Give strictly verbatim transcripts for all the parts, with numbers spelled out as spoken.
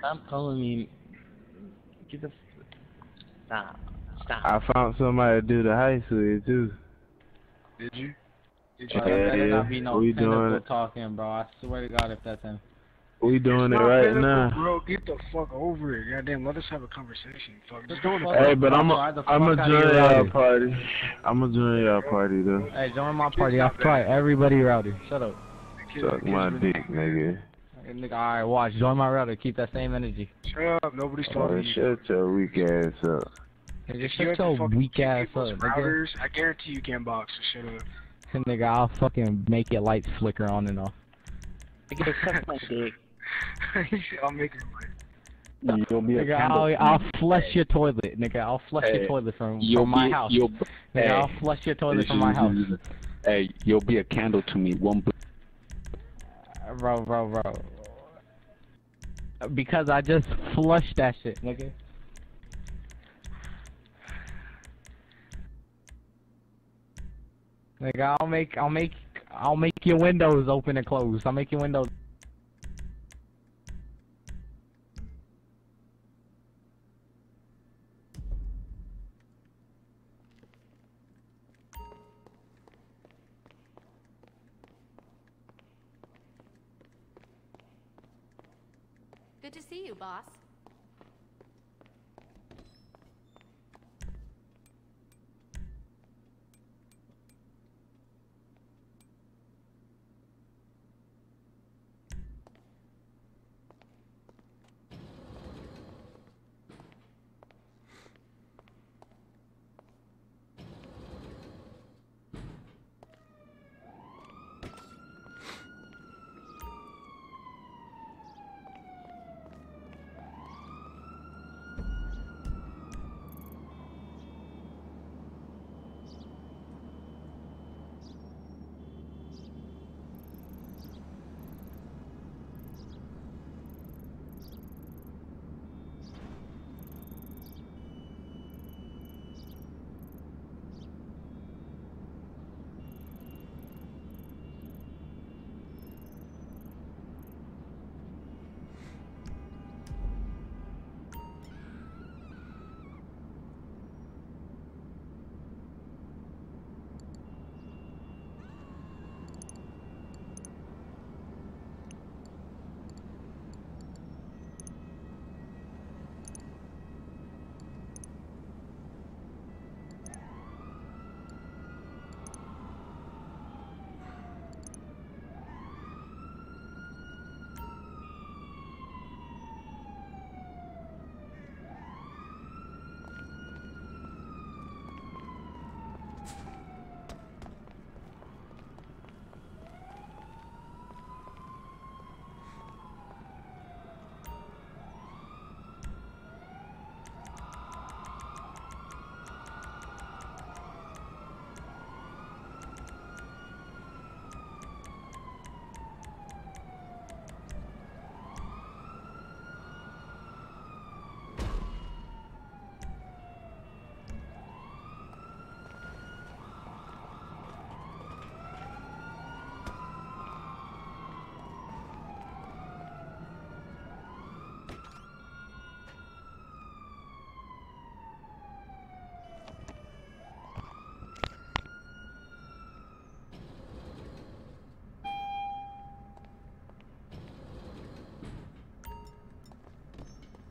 Stop calling me. Get the. Stop. Stop. I found somebody to do the heist with too. Did you? Did you? Uh, yeah, yeah. Not be no we doing it. Talking, bro. I swear to God, if that's him. We doing it's it right pinnacle, now. Bro, get the fuck over it. Goddamn, let us have a conversation. Fuck. Just doing hey, but I'm a, I'm a join y'all party. I'm a join y'all party, though. Hey, join my party. I'll try everybody rowdy. Shut up. Suck my dick, nigga. Nigga, alright, watch. Join my router. Keep that same energy. Shut up. Nobody's talking to you. Shut your weak ass up. Hey, just shut your weak ass up. Routers, I guarantee you can box. So shut up. Nigga, I'll fucking make your lights flicker on and off. Nigga, suck my dick. I'll make it right. No. You'll be nigga, I'll, I'll flush your toilet, nigga. I'll flush hey. your toilet from, from be, my house. Nigga, hey. I'll flush your toilet from my house. Hey, you'll be a candle to me. One. Bro, bro, bro. Because I just flushed that shit, nigga. Nigga, I'll make, I'll make, I'll make your windows open and close. I'll make your windows. Good to see you, boss.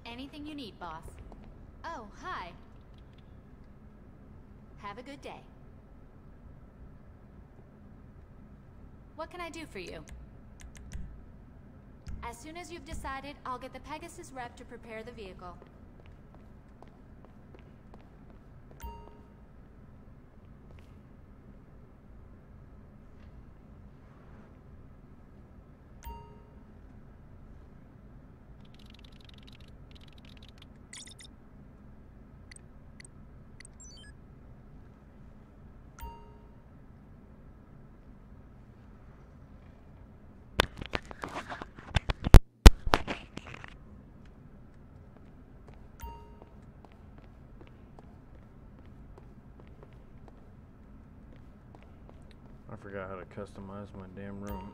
Anything you need, boss. Oh, hi. Have a good day. What can I do for you? As soon as you've decided, I'll get the Pegasus rep to prepare the vehicle. I forgot how to customize my damn room.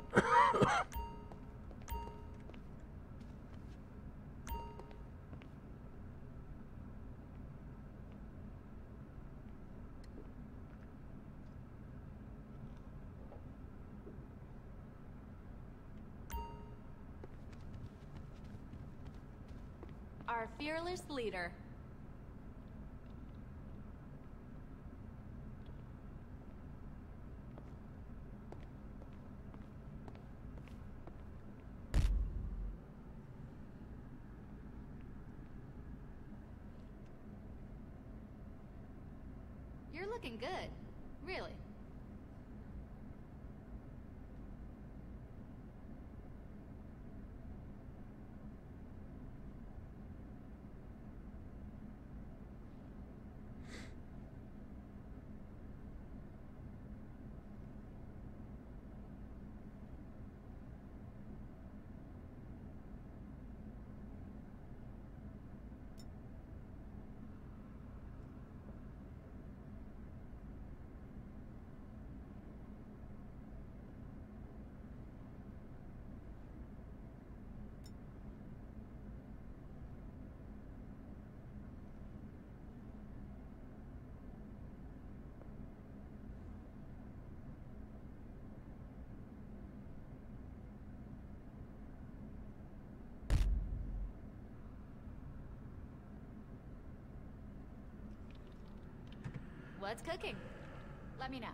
our fearless leader. You're looking good, really. What's cooking? Let me know.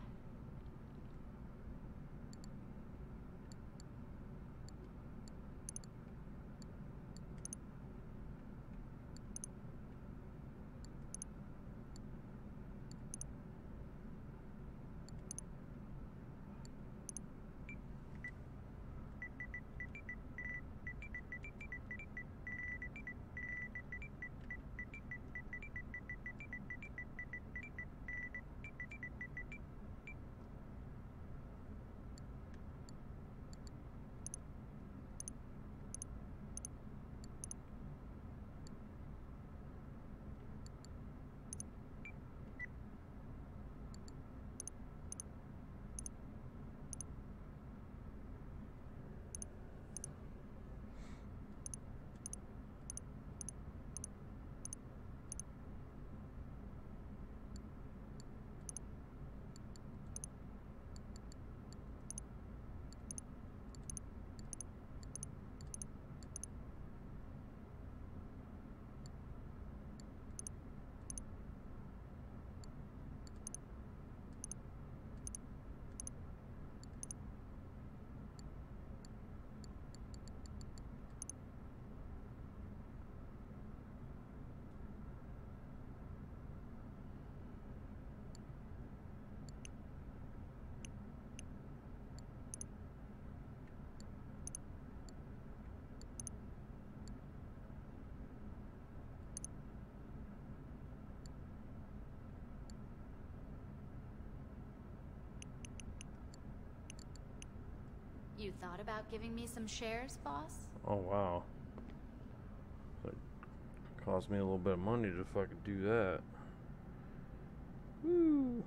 You thought about giving me some shares, boss? Oh, wow. It cost me a little bit of money to fucking do that. Woo.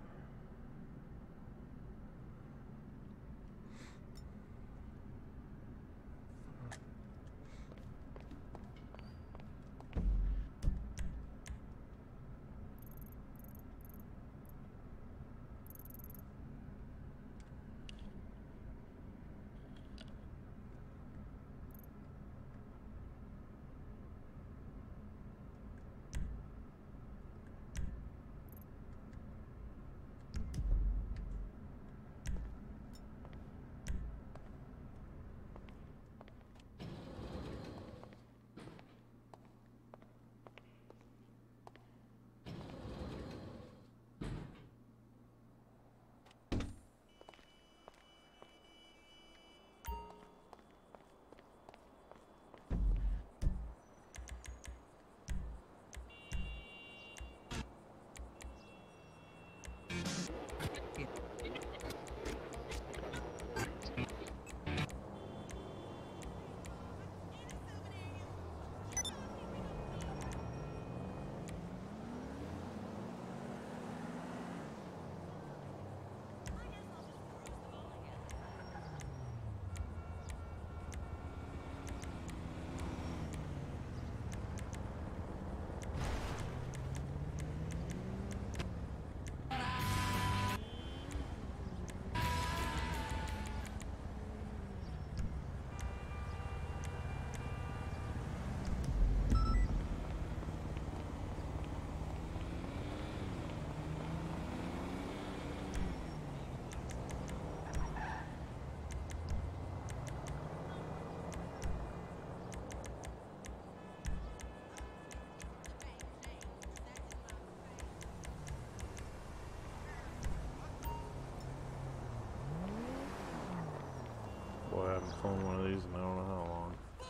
phone one of these and I don't know how long. Look,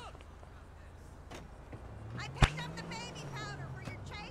I picked up the baby powder for your chain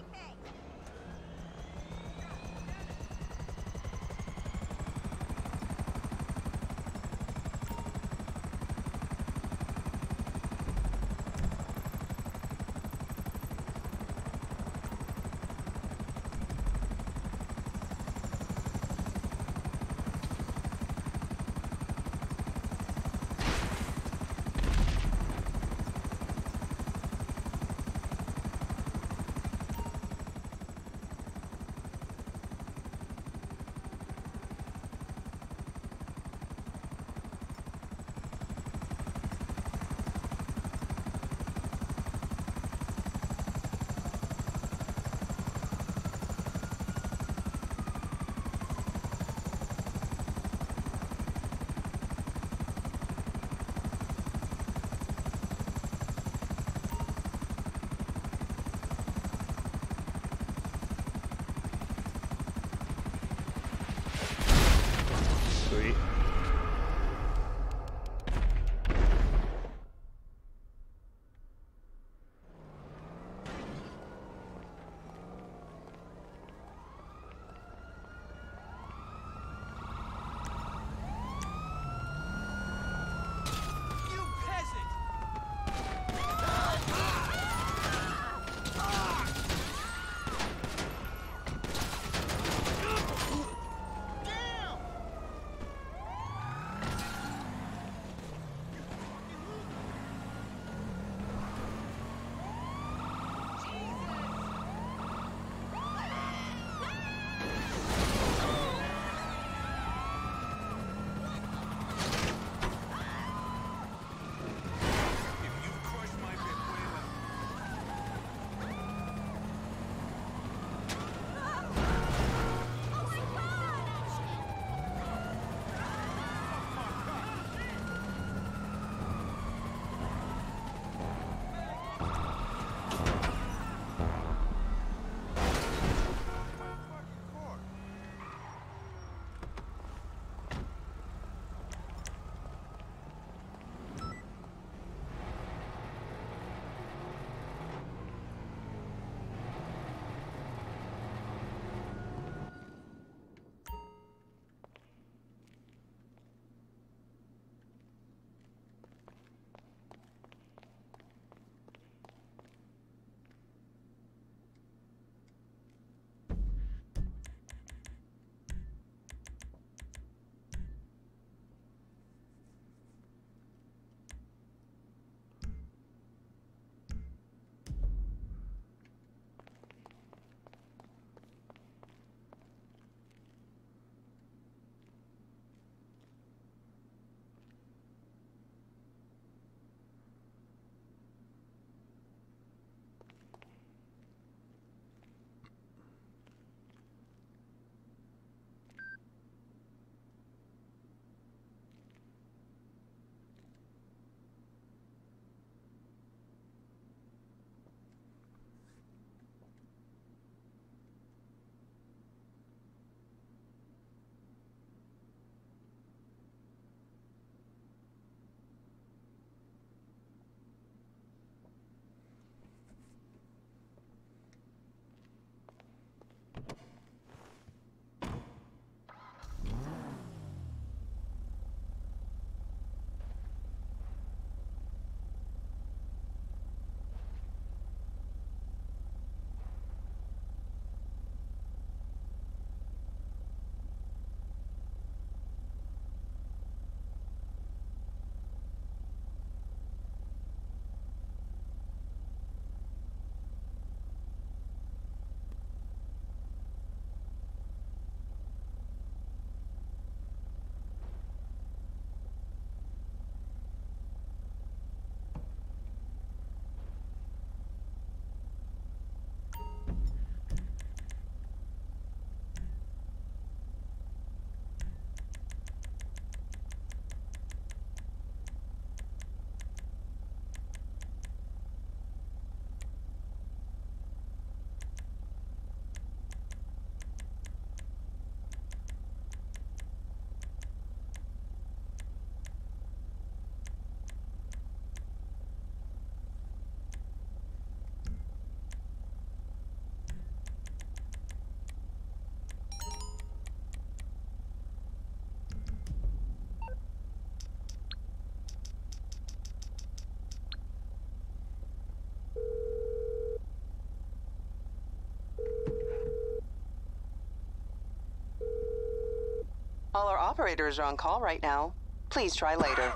operators are on call right now. Please try later.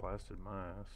Blasted my ass.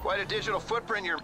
Quite a digital footprint you're...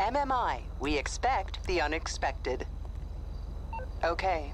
M M I, we expect the unexpected. Okay.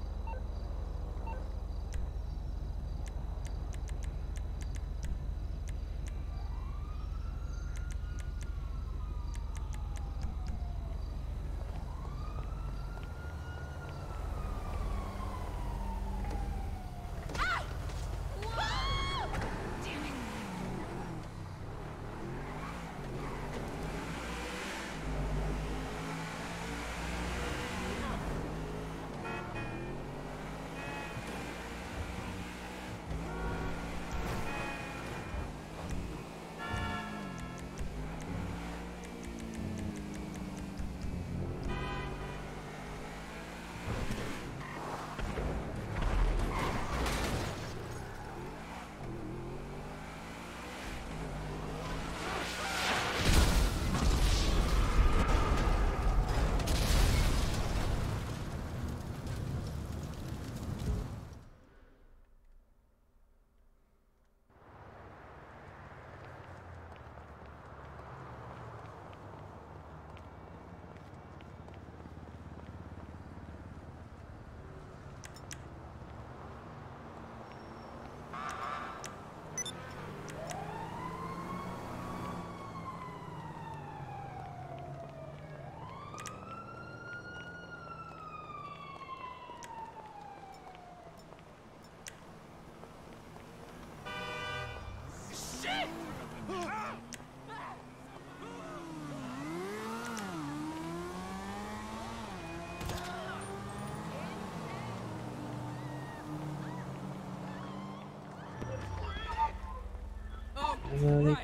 Dalej.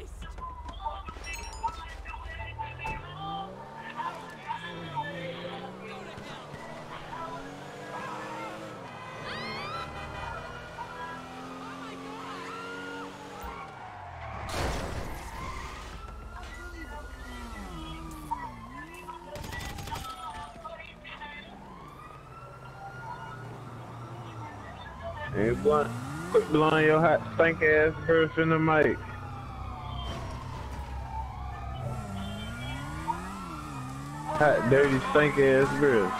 And blunt, quit blowing your hot, stank ass first in the mic. Hot, dirty, stank ass girl.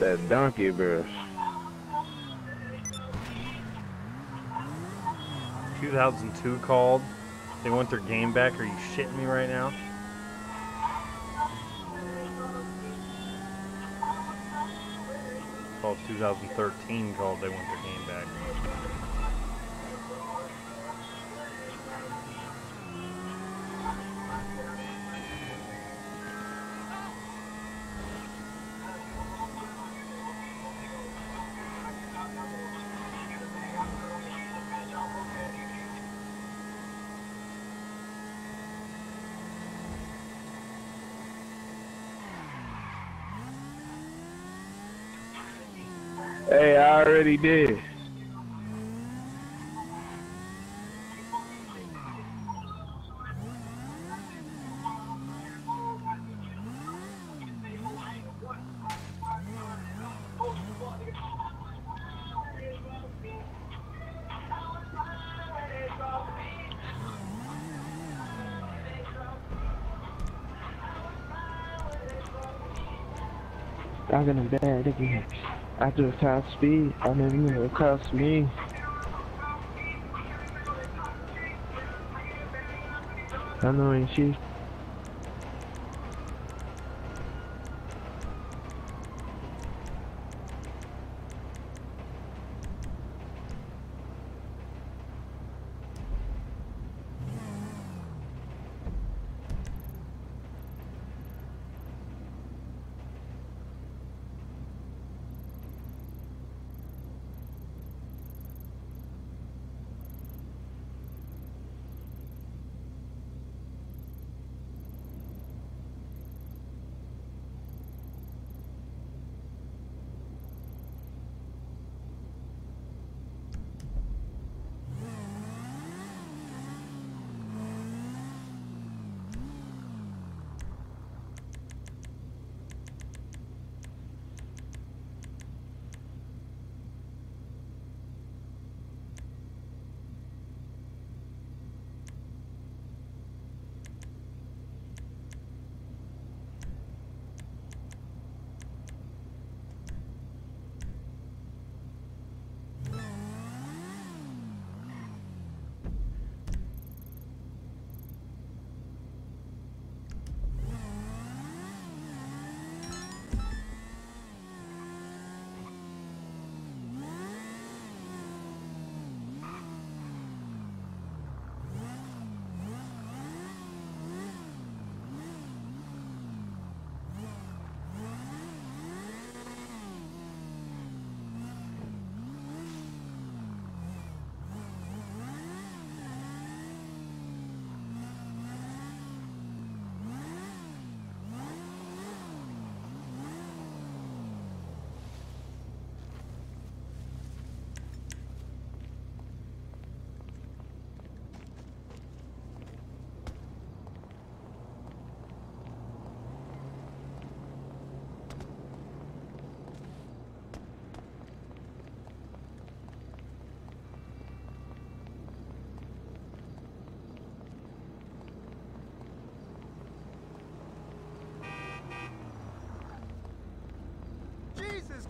That donkey brush. two thousand two called. They want their game back. Are you shitting me right now? Called two thousand thirteen called. They want their game back. Hey, I already did. I'm gonna bad again. After the top speed, I mean, you know, it cost me. I know, ain't she?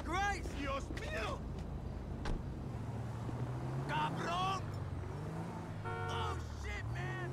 Christ, Dios mío! Cabrón! Oh shit, man!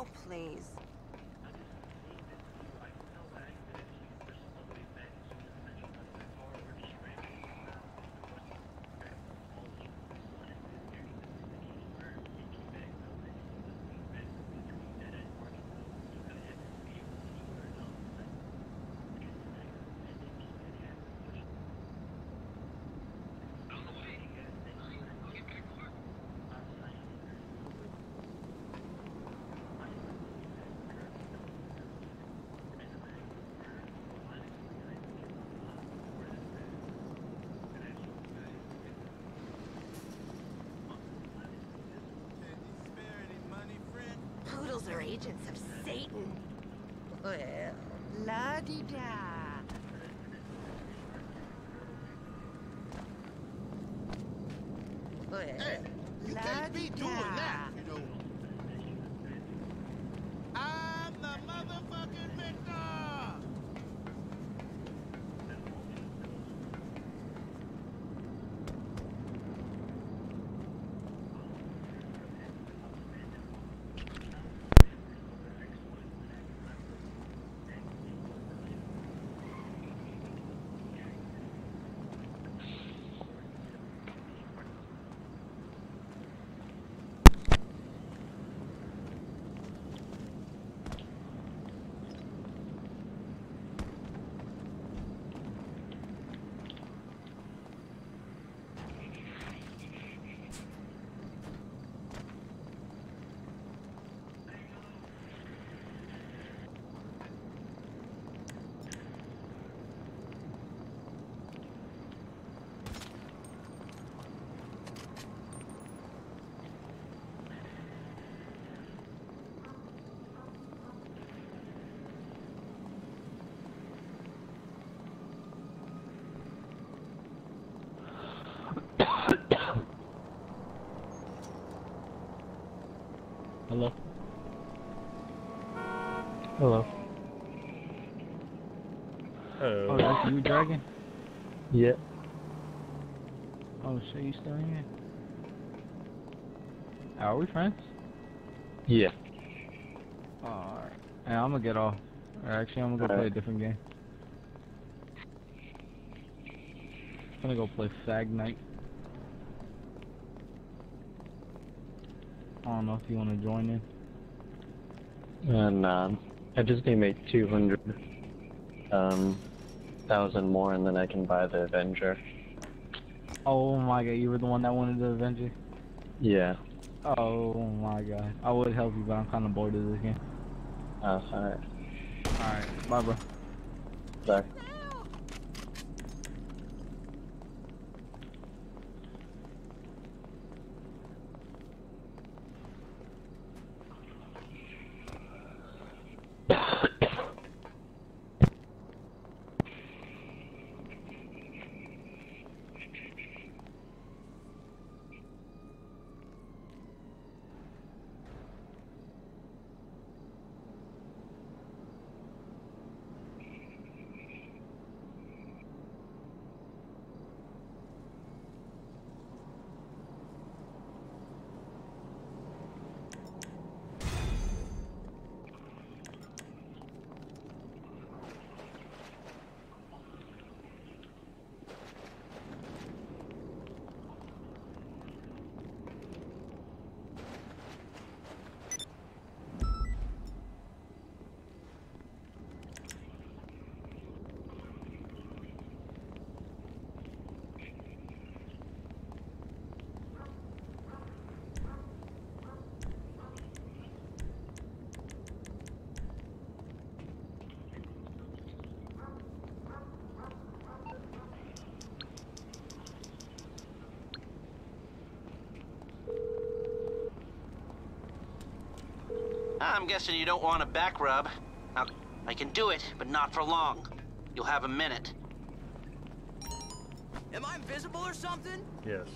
Oh, please. Are agents of Satan. Well, la-di-da. Well, hey, you can't be doing that, you know. I'm the motherfucking Hello. Hello. Hello. Oh, that's you, Dragon? Yeah. Oh, so you still in here? Are we friends? Yeah. Oh, alright. Hey, I'm gonna get off. Actually, I'm gonna go play a different game. I'm gonna go play Fag Night. I don't know if you want to join in. Uh, nah, I just need to make two hundred thousand um, more and then I can buy the Avenger. Oh my god, you were the one that wanted the Avenger? Yeah. Oh my god. I would help you, but I'm kind of bored of this game. Oh, uh, alright. Alright, bye bro. Bye. I'm guessing you don't want a back rub. Now, I can do it, but not for long. You'll have a minute. Am I invisible or something? Yes.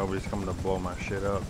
nobody's coming to blow my shit up.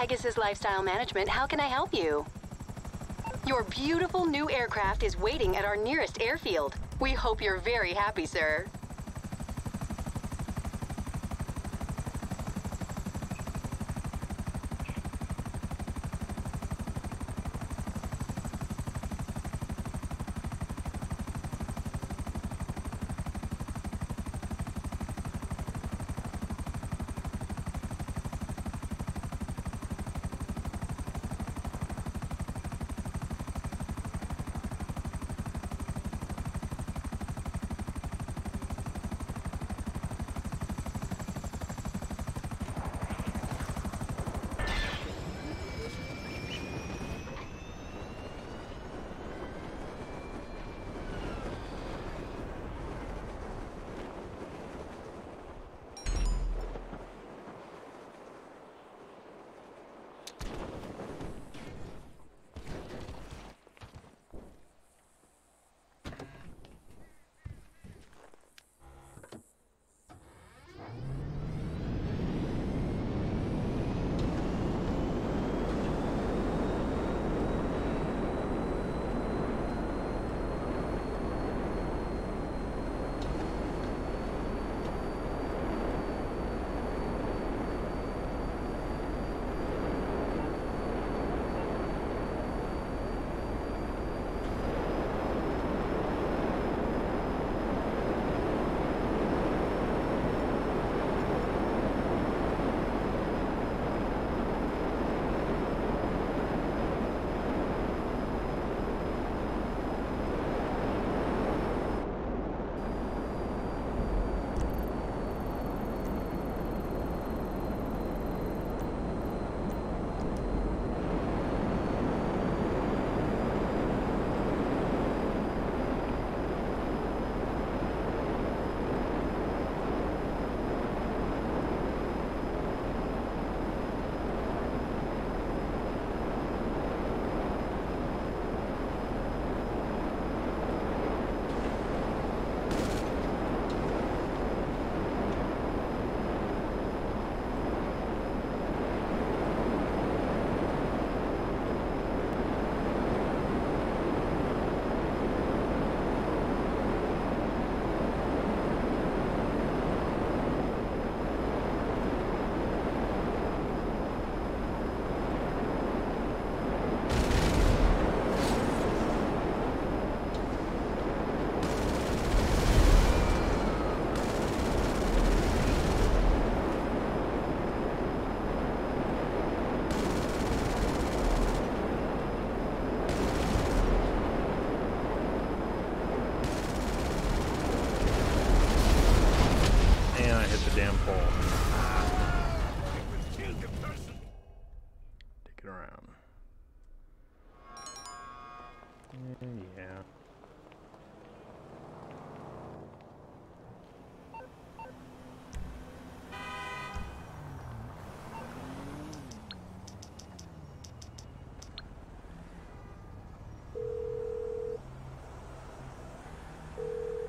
Pegasus Lifestyle Management. How can I help you? Your beautiful new aircraft is waiting at our nearest airfield. We hope you're very happy, sir.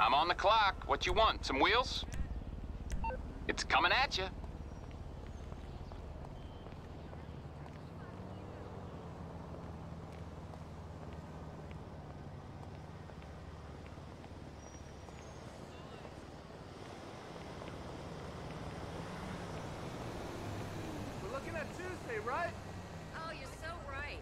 I'm on the clock. What you want? Some wheels? It's coming at you. We're looking at Tuesday, right? Oh, you're so right.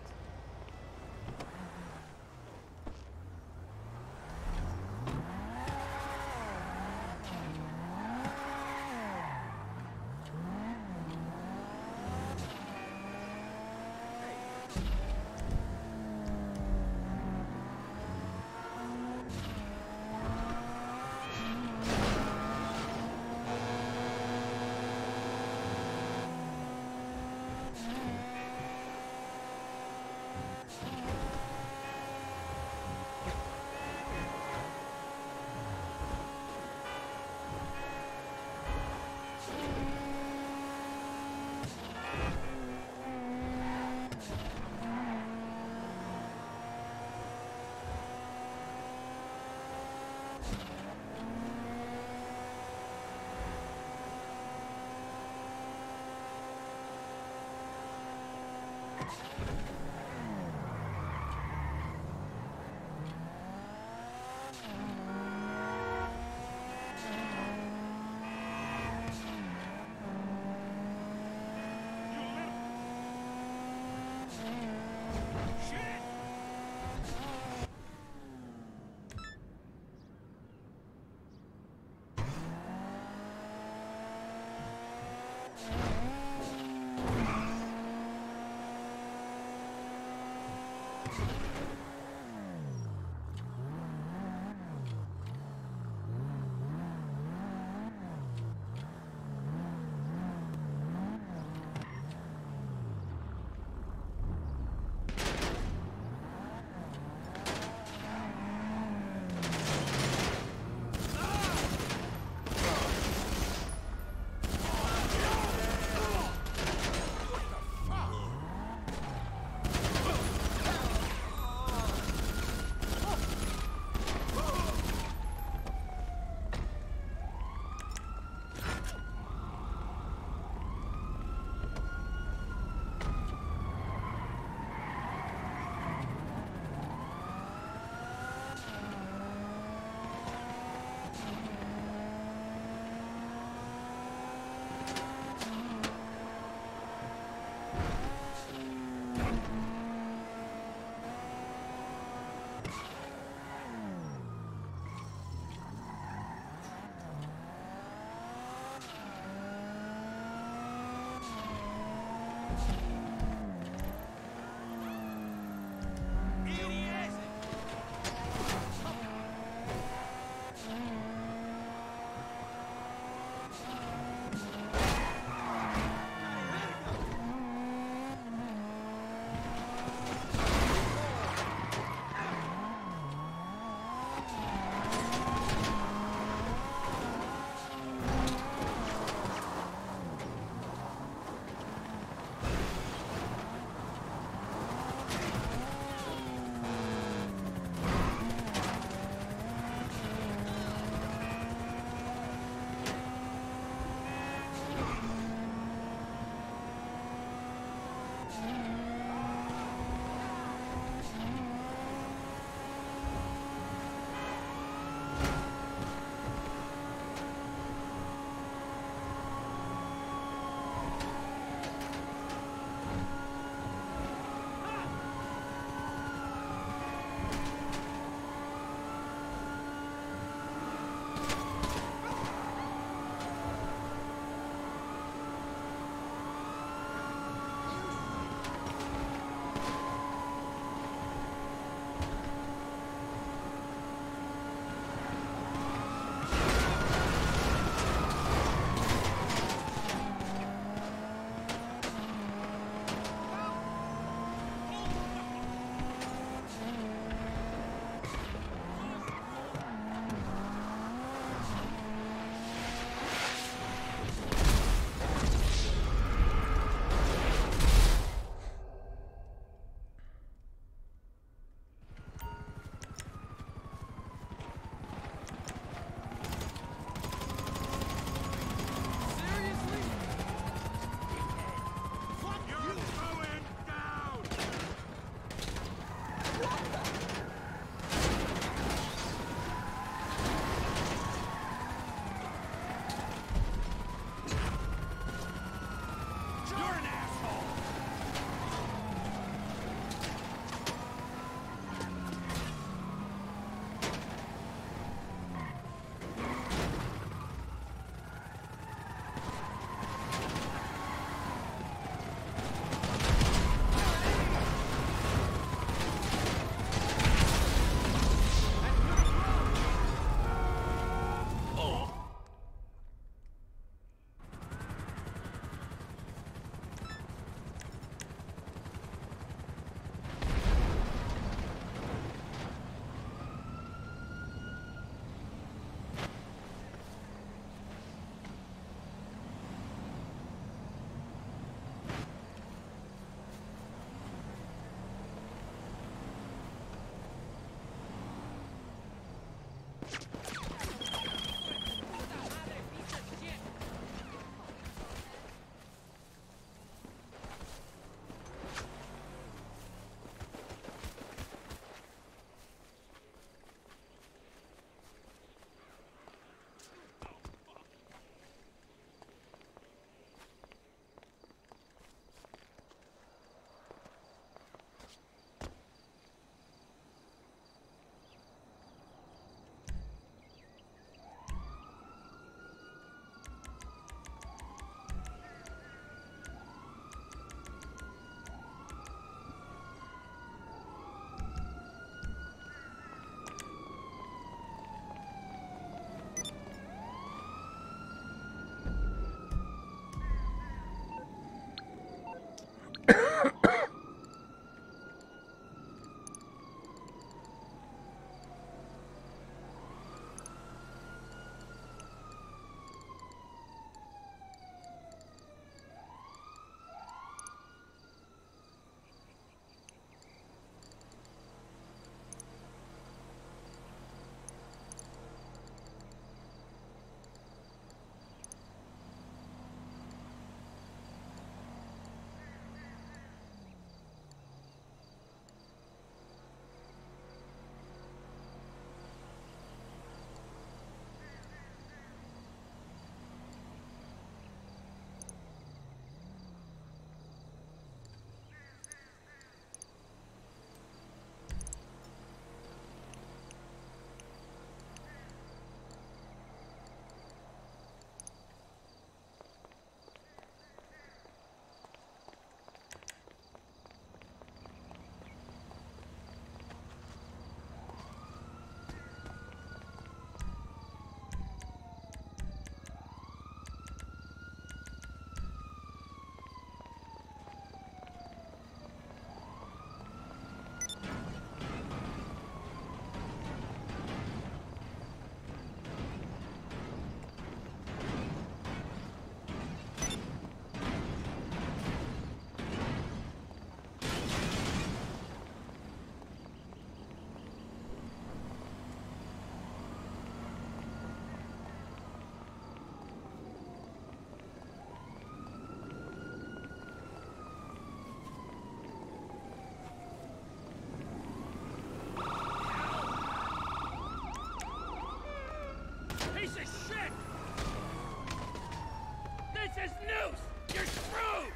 says noose! You're screwed!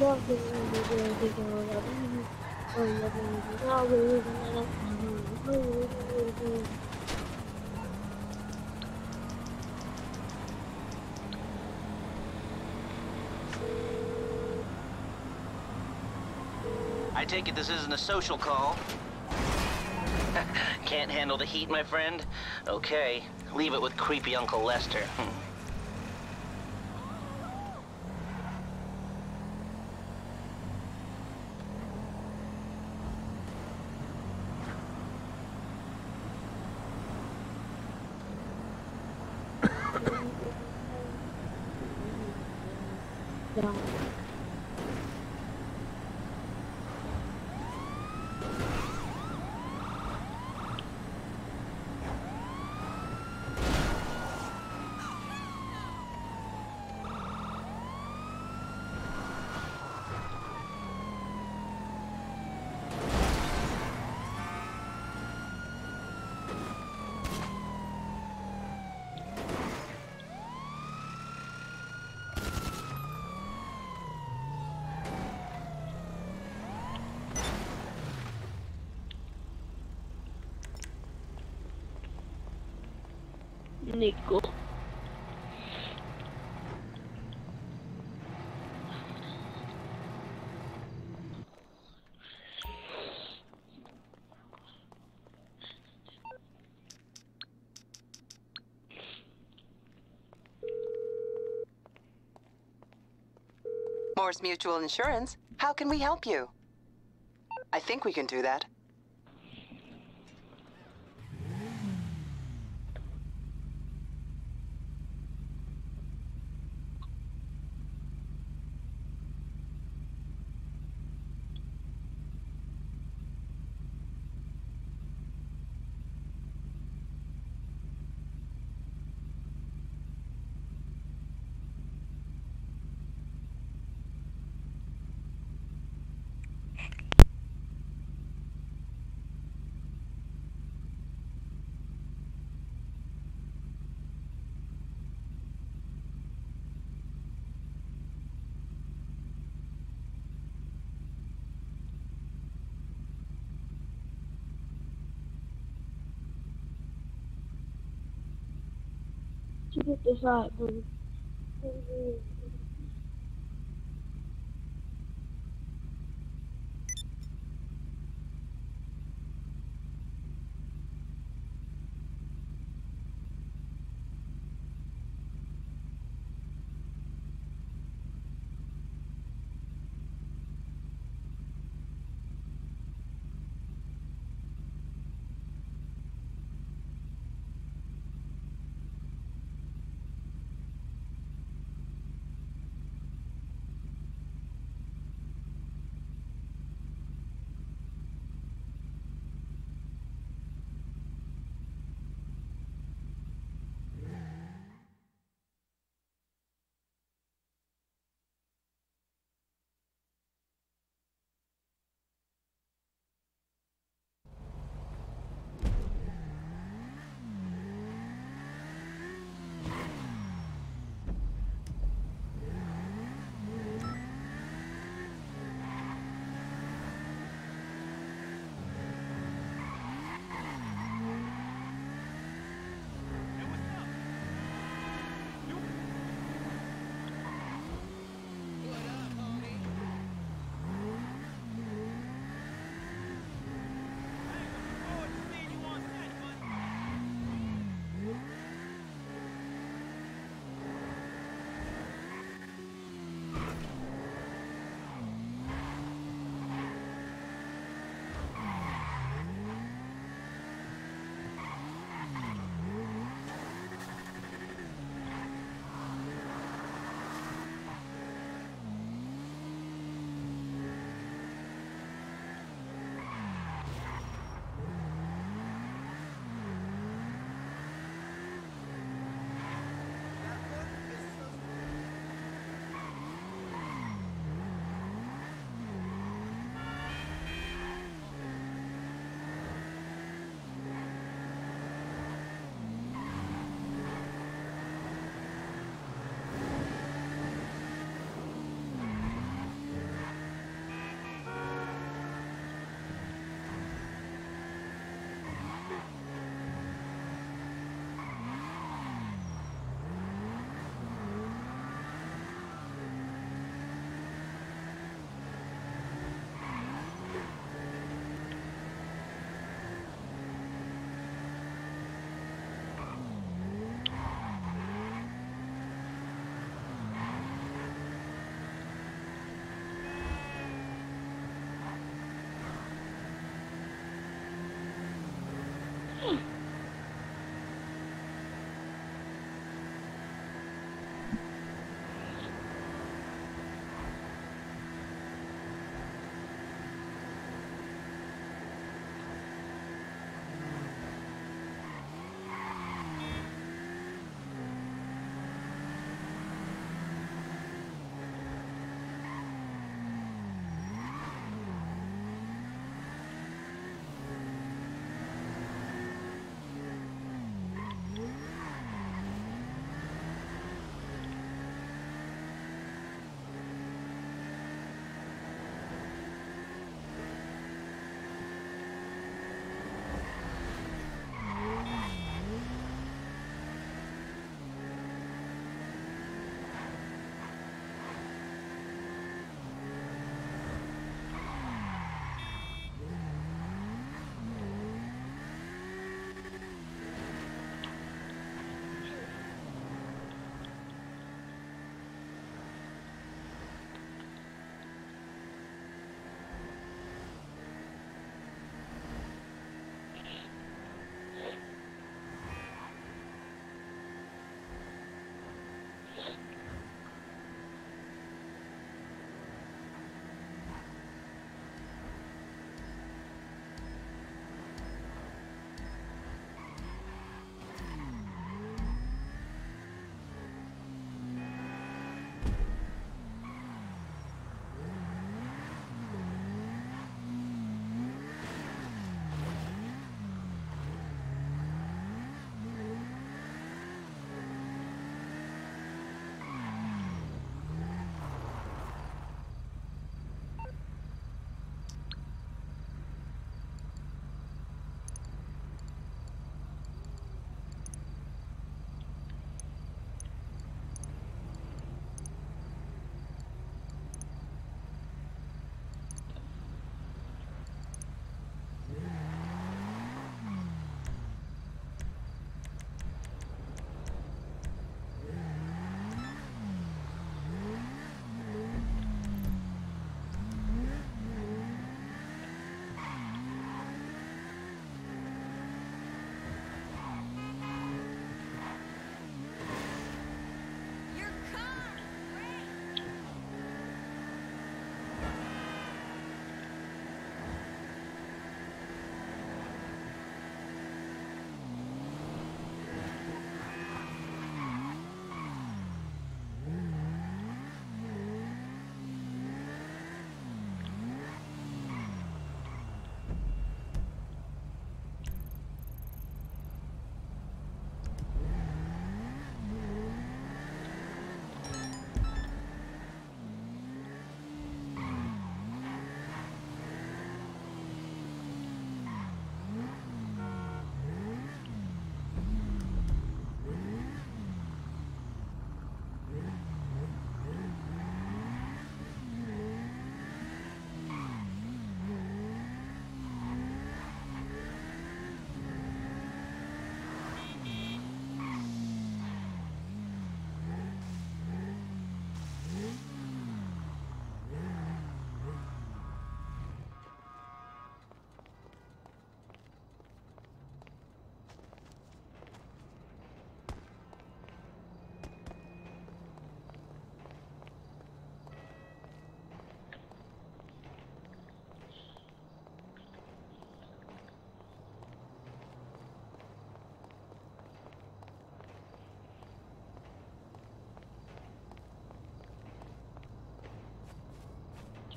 Love the video, they can look up and I love the video, I love the video. I take it this isn't a social call. Can't handle the heat, my friend? Okay, leave it with creepy Uncle Lester. Nico. Morse Mutual Insurance, how can we help you? I think we can do that. To get this out, dude.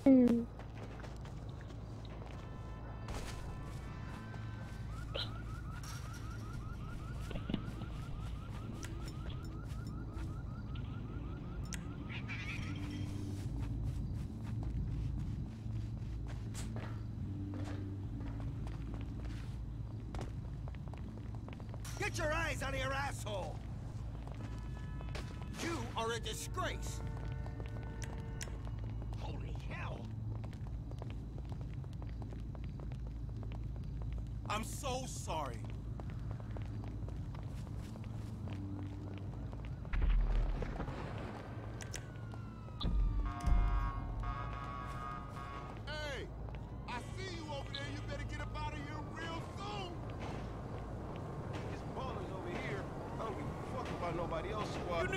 Hmm. Get your eyes out of your asshole! You are a disgrace! Holy hell! I'm so sorry. What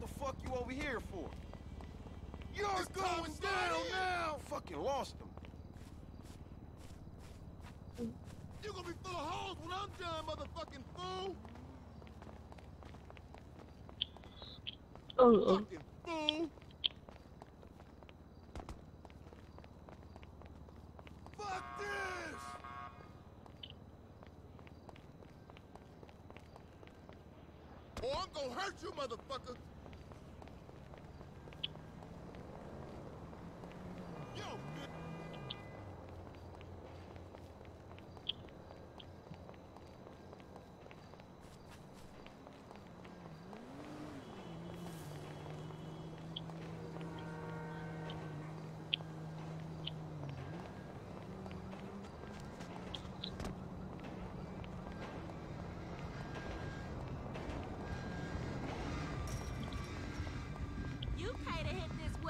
the fuck you over here for? You're it's going down here. Now! Fucking lost him. You're gonna be full of holes when I'm done, motherfucking fool! Oh, fucking fool! Fuck this! Oh, I'm gonna hurt you, motherfucker!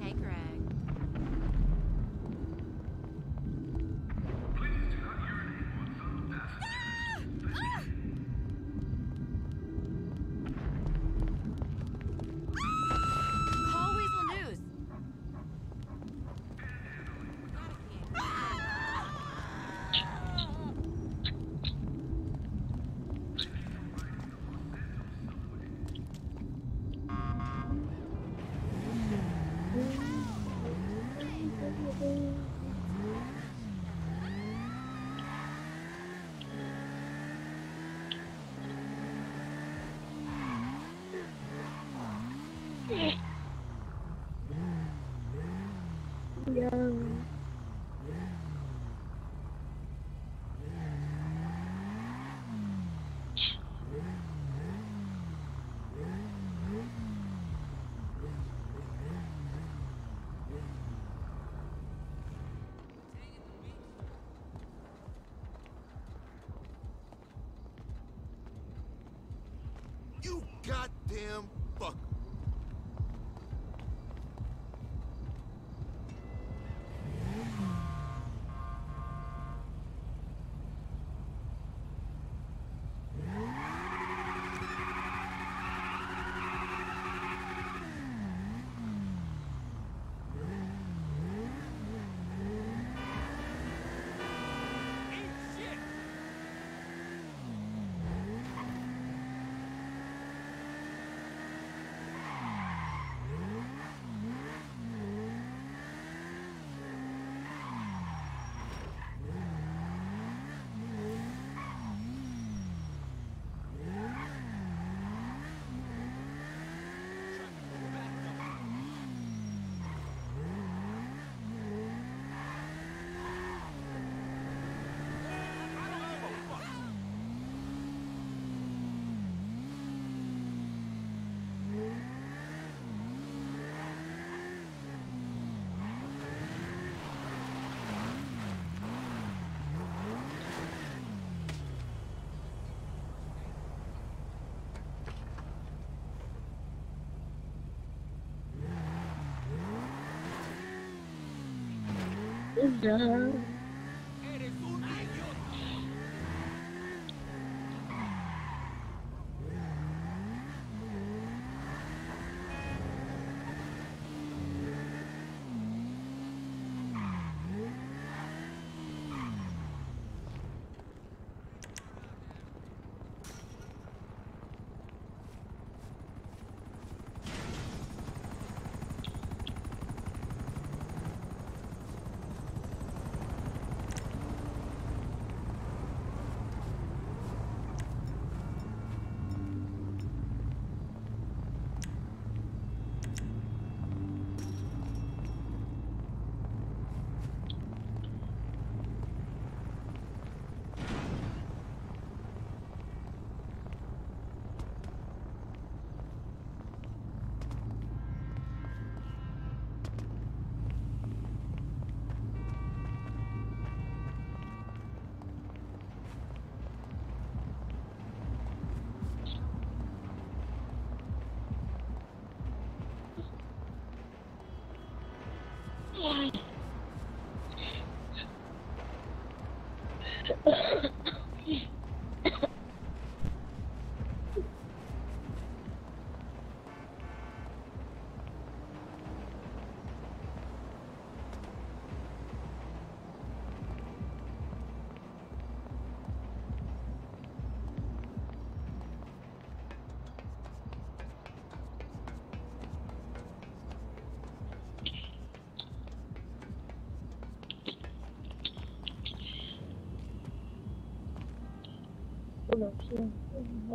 Hey, Craig. Please do not urinate on fellow passengers. Ah! Ah! Goddamn fuck. Avenger. No,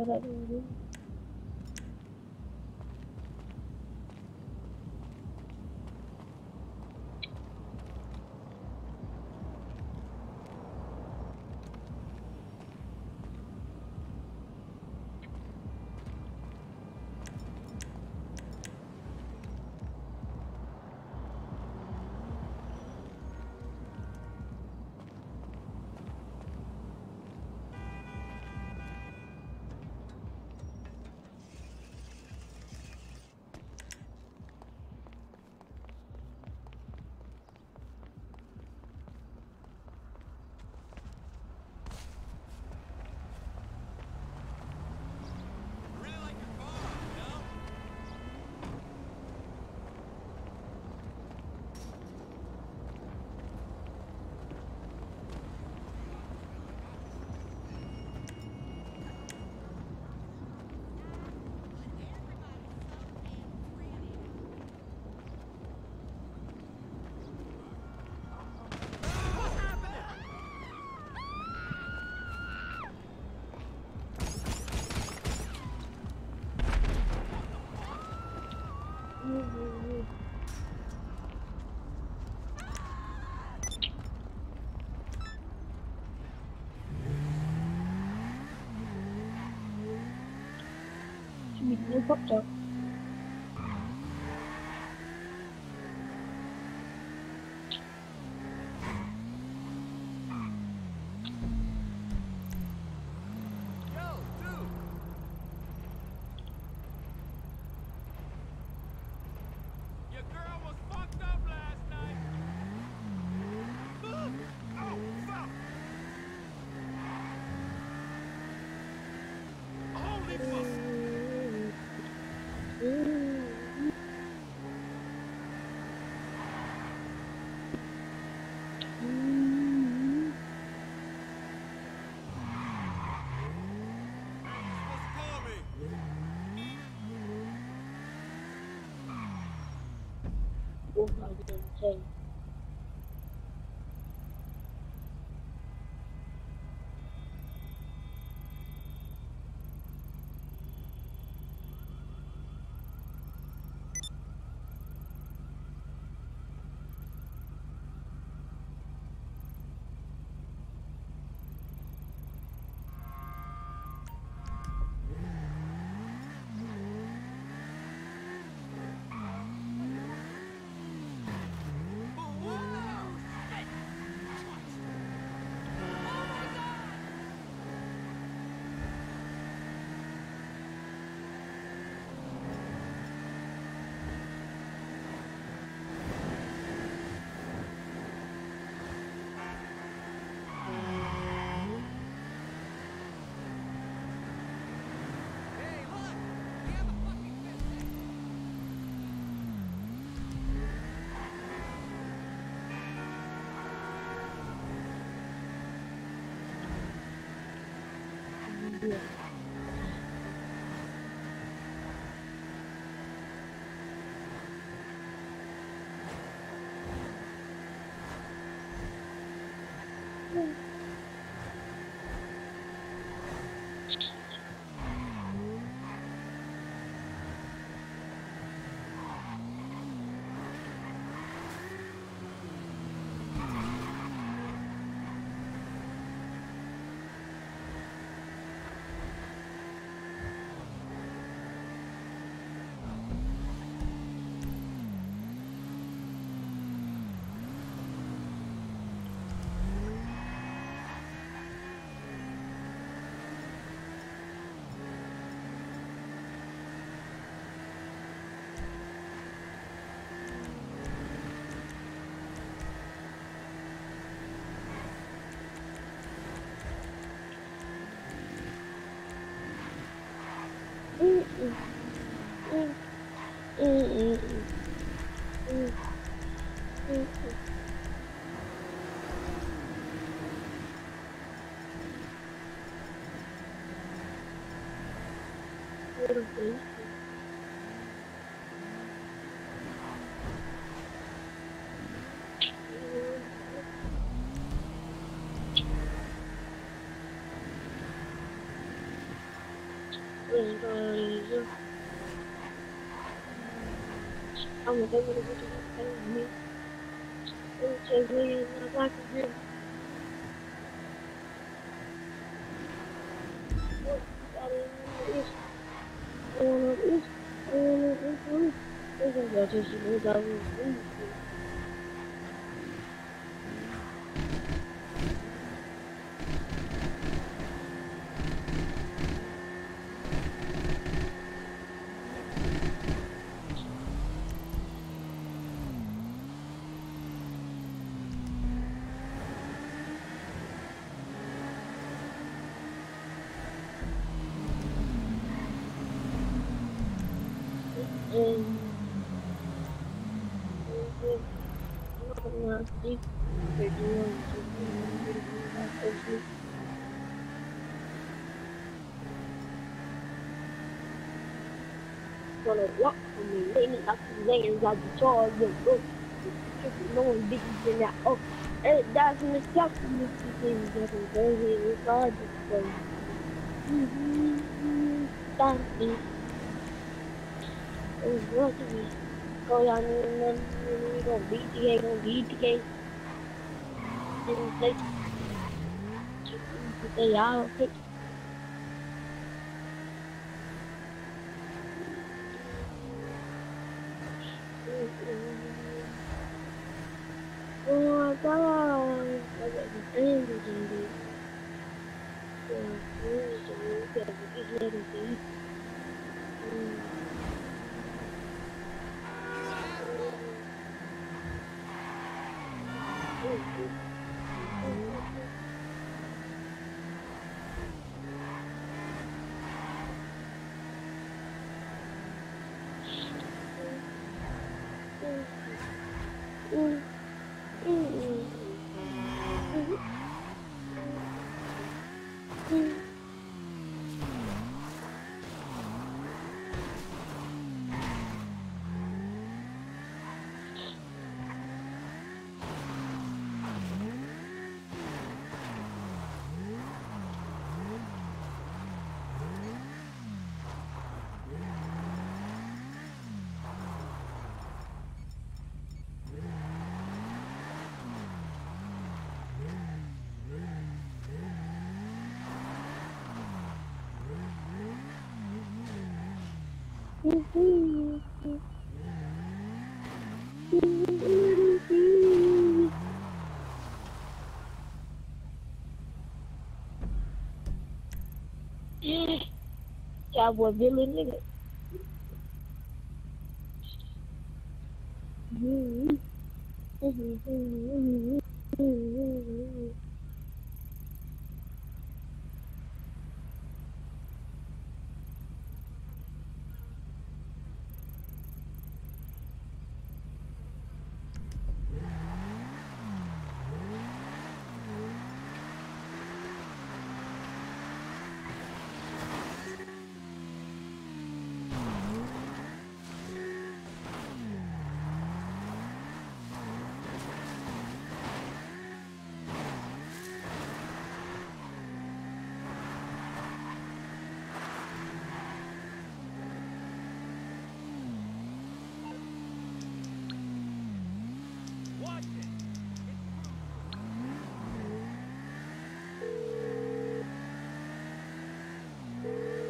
no, no. Nie poprzez. Okay. Boom! Yeah. I'm a devil to me. It's a million black and I just knew that was really cool. Gonna walk for me, lay me up to layers out the jaws and go tripping no one bitches in that oh and it dies in the stuff and this thing doesn't go here it's all just go mm-hmm thank me it was worth me go down here and then we're gonna be G T A gonna be G T A didn't play but they all pick Mm-hmm. Cowboy villain nigga.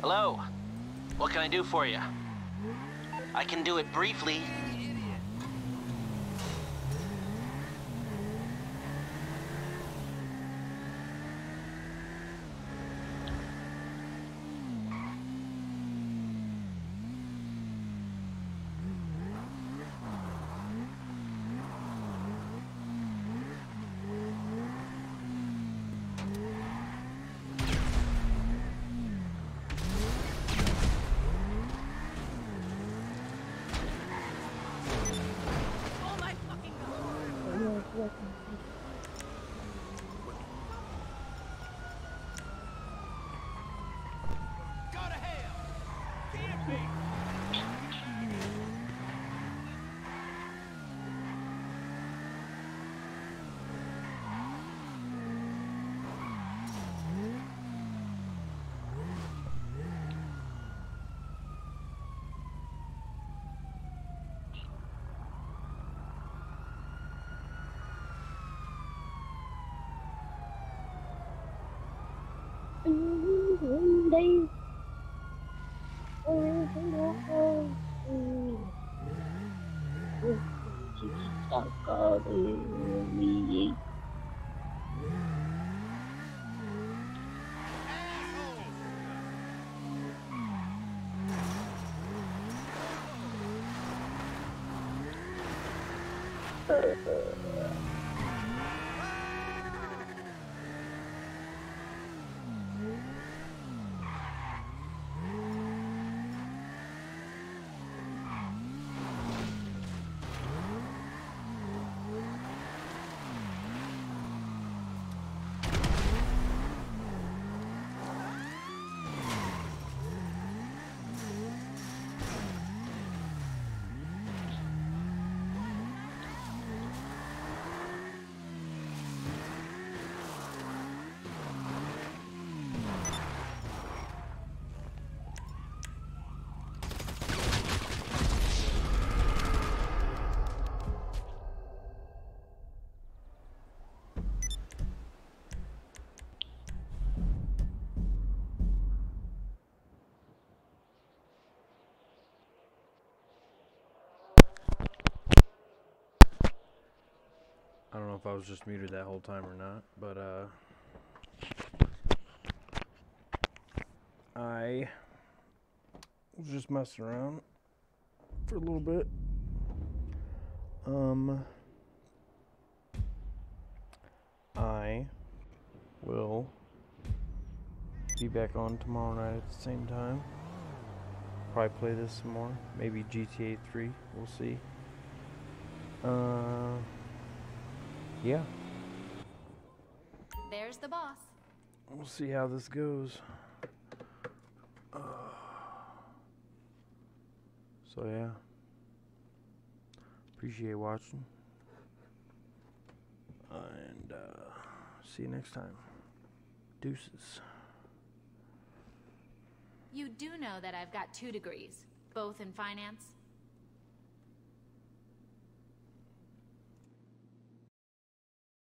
Hello. What can I do for you? I can do it briefly. One day, oh, oh, oh, I don't know if I was just muted that whole time or not, but uh, I was just messing around for a little bit. Um, I will be back on tomorrow night at the same time. Probably play this some more, maybe G T A three. We'll see. Uh. Yeah. There's the boss. We'll see how this goes. Uh, so yeah. Appreciate watching. And uh, see you next time. Deuces. You do know that I've got two degrees, both in finance.